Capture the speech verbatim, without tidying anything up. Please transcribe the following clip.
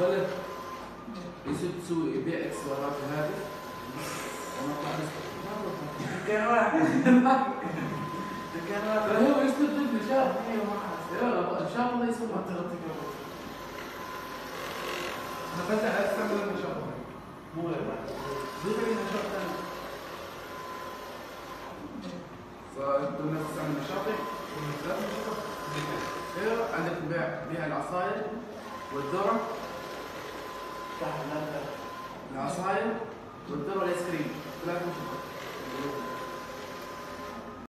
مختلف. ايسوتسو اي بي اكس وراك هذا انا قاعد كان واحد كان واحد هو يستدل بجد. ايوه ما ان شاء الله يسمع تغطي كمان هذا هذا ان شاء الله مو غير واحد زي ما شفتنا فانتوا الناس عندنا شاطئ والناس ايوه عندك بيع بيع العصاير والذره العصاير والذره والايس كريم ثلاث مشروبات.